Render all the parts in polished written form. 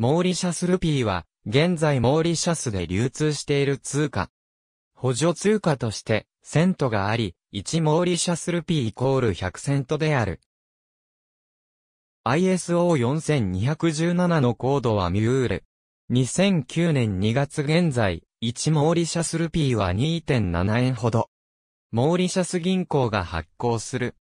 モーリシャスルピーは、現在モーリシャスで流通している通貨。補助通貨として、セントがあり、1モーリシャスルピーイコール100セントである。ISO4217 のコードはミュール。2009年2月現在、1モーリシャスルピーは 2.7 円ほど。モーリシャス銀行が発行する。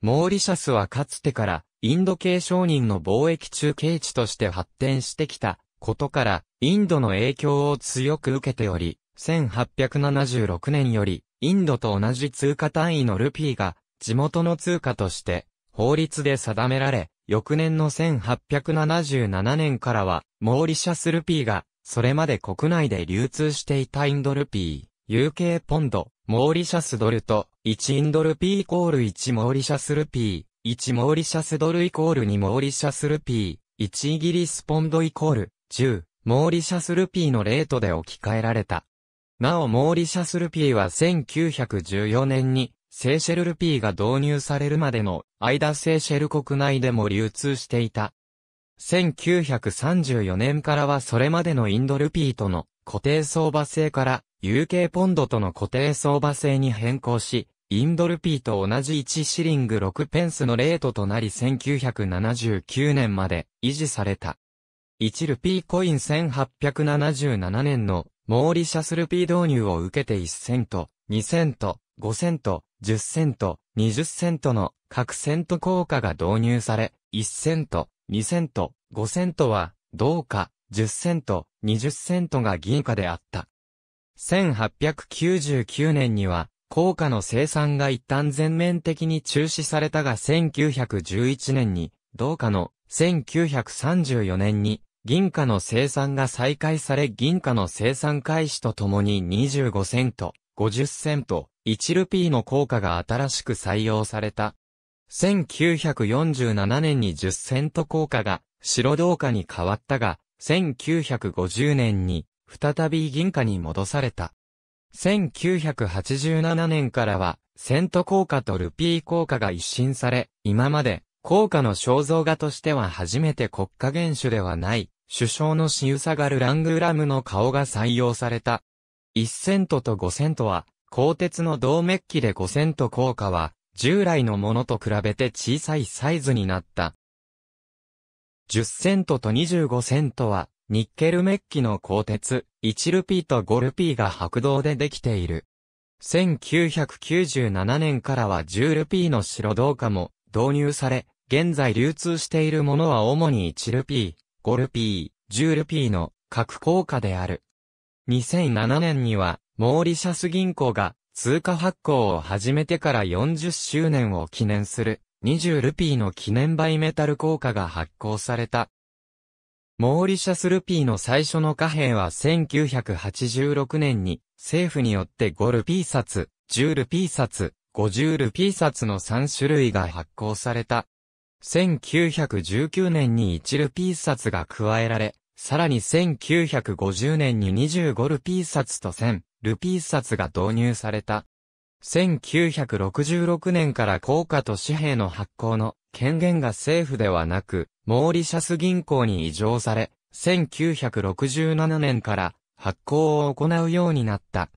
モーリシャスはかつてから、インド系商人の貿易中継地として発展してきたことから、インドの影響を強く受けており、1876年より、インドと同じ通貨単位のルピーが、地元の通貨として、法律で定められ、翌年の1877年からは、モーリシャスルピーが、それまで国内で流通していたインドルピー、UK ポンド、モーリシャスドルと、1インドルピーイコール1モーリシャスルピー。1モーリシャスドルイコール2モーリシャスルピー、1イギリスポンドイコール10、モーリシャスルピーのレートで置き換えられた。なおモーリシャスルピーは1914年にセーシェルルピーが導入されるまでの間セーシェル国内でも流通していた。1934年からはそれまでのインドルピーとの固定相場制から UK ポンドとの固定相場制に変更し、インドルピーと同じ1シリング6ペンスのレートとなり1979年まで維持された。1ルピーコイン1877年のモーリシャスルピー導入を受けて1セント、2セント、5セント、10セント、20セントの各セント硬貨が導入され、1セント、2セント、5セントは銅貨、10セント、20セントが銀貨であった。1899年には、硬貨の生産が一旦全面的に中止されたが1911年に銅貨の、1934年に銀貨の生産が再開され銀貨の生産開始とともに25セント、50セント、1ルピーの硬貨が新しく採用された。1947年に10セント硬貨が白銅貨に変わったが、1950年に再び銀貨に戻された。1987年からは、セント硬貨とルピー硬貨が一新され、今まで、硬貨の肖像画としては初めて国家元首ではない、首相のシウサガル・ラングラムの顔が採用された。1セントと5セントは、鋼鉄の銅メッキで5セント硬貨は、従来のものと比べて小さいサイズになった。10セントと25セントは、ニッケルメッキの鋼鉄、1ルピーと5ルピーが白銅でできている。1997年からは10ルピーの白銅貨も導入され、現在流通しているものは主に1ルピー、5ルピー、10ルピーの各硬貨である。2007年には、モーリシャス銀行が通貨発行を始めてから40周年を記念する、20ルピーの記念バイメタル硬貨が発行された。モーリシャスルピーの最初の貨幣は1986年に政府によって5ルピー札、10ルピー札、50ルピー札の3種類が発行された。1919年に1ルピー札が加えられ、さらに1950年に25ルピー札と1000ルピー札が導入された。1966年から硬貨と紙幣の発行の権限が政府ではなく、モーリシャス銀行に移譲され、1967年から発行を行うようになった。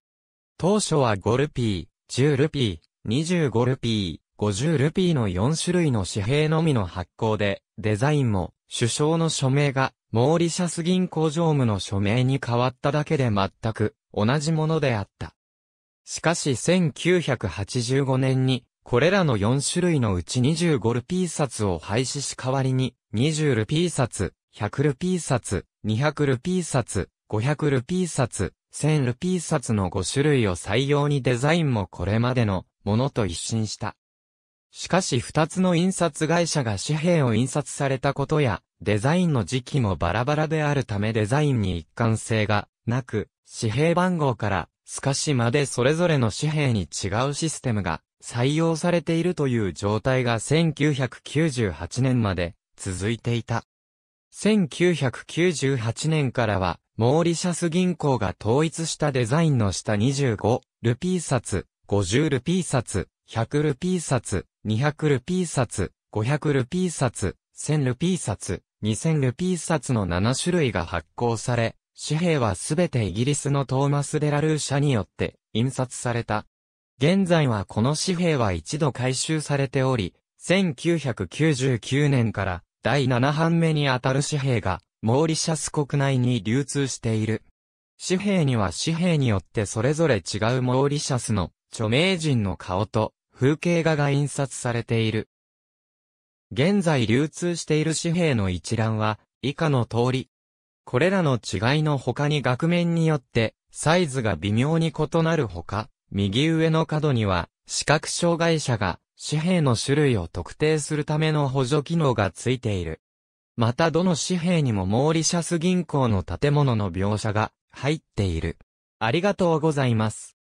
当初は5ルピー、10ルピー、25ルピー、50ルピーの4種類の紙幣のみの発行で、デザインも首相の署名がモーリシャス銀行常務の署名に変わっただけで全く同じものであった。しかし1985年に、これらの4種類のうち25ルピー札を廃止し代わりに、20ルピー札、100ルピー札、200ルピー札、500ルピー札、1000ルピー札の5種類を採用にデザインもこれまでのものと一新した。しかし2つの印刷会社が紙幣を印刷されたことや、デザインの時期もバラバラであるためデザインに一貫性がなく、紙幣番号から透かしまでそれぞれの紙幣に違うシステムが、採用されているという状態が1998年まで続いていた。1998年からはモーリシャス銀行が統一したデザインの下25ルピー札、50ルピー札、100ルピー札、200ルピー札、500ルピー札、1000ルピー札、2000ルピー札の7種類が発行され、紙幣はすべてイギリスのトーマス・デラルー社によって印刷された。現在はこの紙幣は一度回収されており、1999年から第7版目にあたる紙幣がモーリシャス国内に流通している。紙幣には紙幣によってそれぞれ違うモーリシャスの著名人の顔と風景画が印刷されている。現在流通している紙幣の一覧は以下の通り。これらの違いの他に額面によってサイズが微妙に異なるほか、右上の角には視覚障害者が紙幣の種類を特定するための補助機能がついている。またどの紙幣にもモーリシャス銀行の建物の描写が入っている。ありがとうございます。